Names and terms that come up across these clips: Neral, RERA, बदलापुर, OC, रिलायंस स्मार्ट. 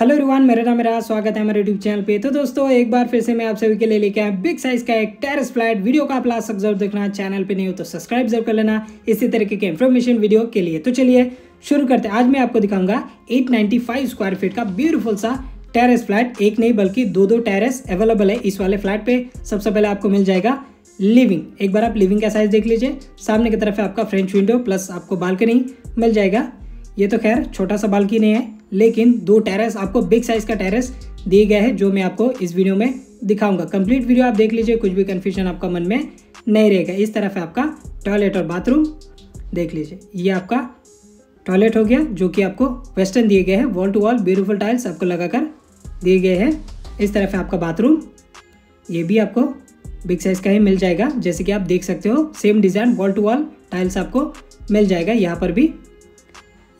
Hello everyone, मेरा नाम राज, स्वागत है हमारे यूट्यूब चैनल पे। तो दोस्तों एक बार फिर से मैं आप सभी के लिए लेके आया बिग साइज का एक टेरेस फ्लैट। वीडियो का आप लास्ट तक जरूर देखना, चैनल पे नहीं हो तो सब्सक्राइब जरूर कर लेना इसी तरीके के इन्फॉर्मेशन वीडियो के लिए। तो चलिए शुरू करते हैं। आज मैं आपको दिखाऊंगा 895 स्क्वायर फीट का ब्यूटीफुल सा टेरेस फ्लैट। एक नहीं बल्कि दो टेरेस अवेलेबल है इस वाले फ्लैट पे। सबसे पहले आपको मिल जाएगा लिविंग। एक बार आप लिविंग का साइज देख लीजिए। सामने की तरफ है आपका फ्रेंच विंडो प्लस आपको बालकनी मिल जाएगा। ये तो खैर छोटा सा बालकनी है, लेकिन दो टेरेस आपको बिग साइज का टेरेस दिए गए हैं जो मैं आपको इस वीडियो में दिखाऊंगा। कंप्लीट वीडियो आप देख लीजिए, कुछ भी कन्फ्यूजन आपका मन में नहीं रहेगा। इस तरफ है आपका टॉयलेट और बाथरूम, देख लीजिए। ये आपका टॉयलेट हो गया जो कि आपको वेस्टर्न दिए गए हैं। Wall to wall beautiful tiles आपको लगाकर दिए गए हैं। इस तरफ है आपका बाथरूम, ये भी आपको बिग साइज का ही मिल जाएगा। जैसे कि आप देख सकते हो same design wall to wall tiles आपको मिल जाएगा यहाँ पर भी।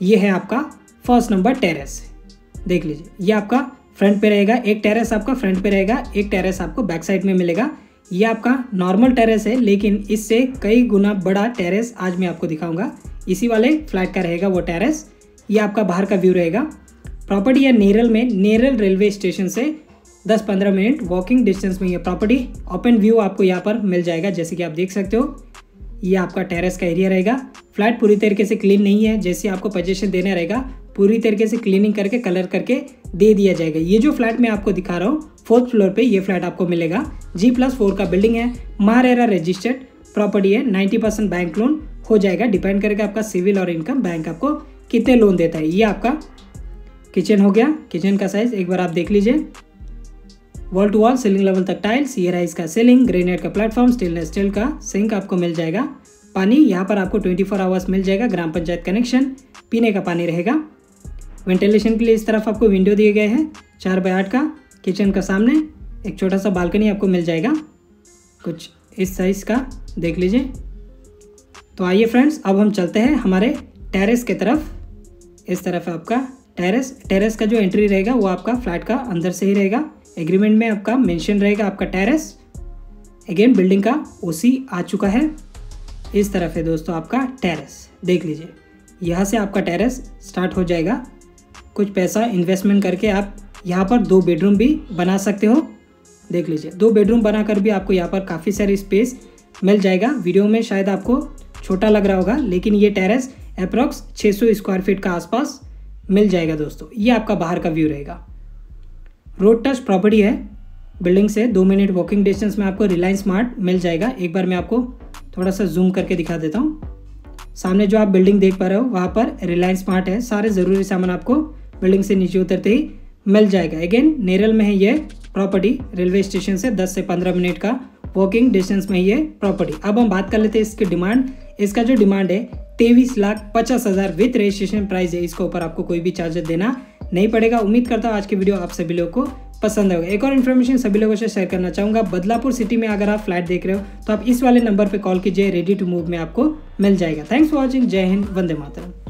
ये है आपका फर्स्ट नंबर टेरेस, देख लीजिए। ये आपका फ्रंट पे रहेगा, एक टेरेस आपका फ्रंट पे रहेगा, एक टेरेस आपको बैक साइड में मिलेगा। ये आपका नॉर्मल टेरेस है, लेकिन इससे कई गुना बड़ा टेरेस आज मैं आपको दिखाऊंगा। इसी वाले फ्लैट का रहेगा वो टेरेस। ये आपका बाहर का व्यू रहेगा। प्रॉपर्टी है नेरल में, नेरल रेलवे स्टेशन से 10-15 मिनट वॉकिंग डिस्टेंस में यह प्रॉपर्टी। ओपन व्यू आपको यहाँ पर मिल जाएगा, जैसे कि आप देख सकते हो। ये आपका टेरेस का एरिया रहेगा। फ्लैट पूरी तरीके से क्लीन नहीं है, जैसे आपको पजेशन देना रहेगा पूरी तरीके से क्लीनिंग करके कलर करके दे दिया जाएगा। ये जो फ्लैट मैं आपको दिखा रहा हूँ 4th फ्लोर पे ये फ्लैट आपको मिलेगा। G+4 का बिल्डिंग है, महारेरा रजिस्टर्ड प्रॉपर्टी है। 90% बैंक लोन हो जाएगा, डिपेंड करेगा आपका सिविल और इनकम, बैंक आपको कितने लोन देता है। ये आपका किचन हो गया। किचन का साइज एक बार आप देख लीजिए। Wall to wall ceiling level तक टाइल्स। ये राइस का सीलिंग, ग्रेनाइट का प्लेटफॉर्म, स्टेनलेस स्टील का सिंक आपको मिल जाएगा। पानी यहाँ पर आपको 24 आवर्स मिल जाएगा। ग्राम पंचायत कनेक्शन, पीने का पानी रहेगा। वेंटिलेशन के लिए इस तरफ आपको विंडो दिए गए हैं 4x8 का। किचन का सामने एक छोटा सा बालकनी आपको मिल जाएगा, कुछ इस साइज का, देख लीजिए। तो आइए फ्रेंड्स, अब हम चलते हैं हमारे टेरेस की तरफ। इस तरफ आपका टेरेस। टेरेस का जो एंट्री रहेगा वो आपका फ्लैट का अंदर से ही रहेगा। एग्रीमेंट में आपका मेंशन रहेगा आपका टेरेस। अगेन बिल्डिंग का ओसी आ चुका है। इस तरफ है दोस्तों आपका टेरेस, देख लीजिए। यहाँ से आपका टेरेस स्टार्ट हो जाएगा। कुछ पैसा इन्वेस्टमेंट करके आप यहाँ पर 2 बेडरूम भी बना सकते हो, देख लीजिए। 2 बेडरूम बनाकर भी आपको यहाँ पर काफ़ी सारी स्पेस मिल जाएगा। वीडियो में शायद आपको छोटा लग रहा होगा, लेकिन ये टेरेस अप्रॉक्स 600 स्क्वायर फीट का आसपास मिल जाएगा दोस्तों। ये आपका बाहर का व्यू रहेगा। रोड टच प्रॉपर्टी है, बिल्डिंग से 2 मिनट वॉकिंग डिस्टेंस में आपको रिलायंस स्मार्ट मिल जाएगा। एक बार मैं आपको थोड़ा सा जूम करके दिखा देता हूँ। सामने जो आप बिल्डिंग देख पा रहे हो वहाँ पर रिलायंस स्मार्ट है। सारे ज़रूरी सामान आपको बिल्डिंग से नीचे उतरते ही मिल जाएगा। अगेन नेरल में है ये प्रॉपर्टी, रेलवे स्टेशन से 10 से 15 मिनट का वॉकिंग डिस्टेंस में ये प्रॉपर्टी। अब हम बात कर लेते हैं इसकी डिमांड। इसका जो डिमांड है 23,50,000 विथ रजिस्ट्रेशन प्राइस है। इसके ऊपर आपको कोई भी चार्जेस देना नहीं पड़ेगा। उम्मीद करता हूँ आज की वीडियो आप सभी लोगों को पसंद होगा। एक और इन्फॉर्मेशन सभी लोगों से शेयर करना चाहूँगा। बदलापुर सिटी में अगर आप फ्लैट देख रहे हो तो आप इस वाले नंबर पर कॉल कीजिए। रेडी टू मूव में आपको मिल जाएगा। Thanks for watching. जय हिंद, वंदे मातरम।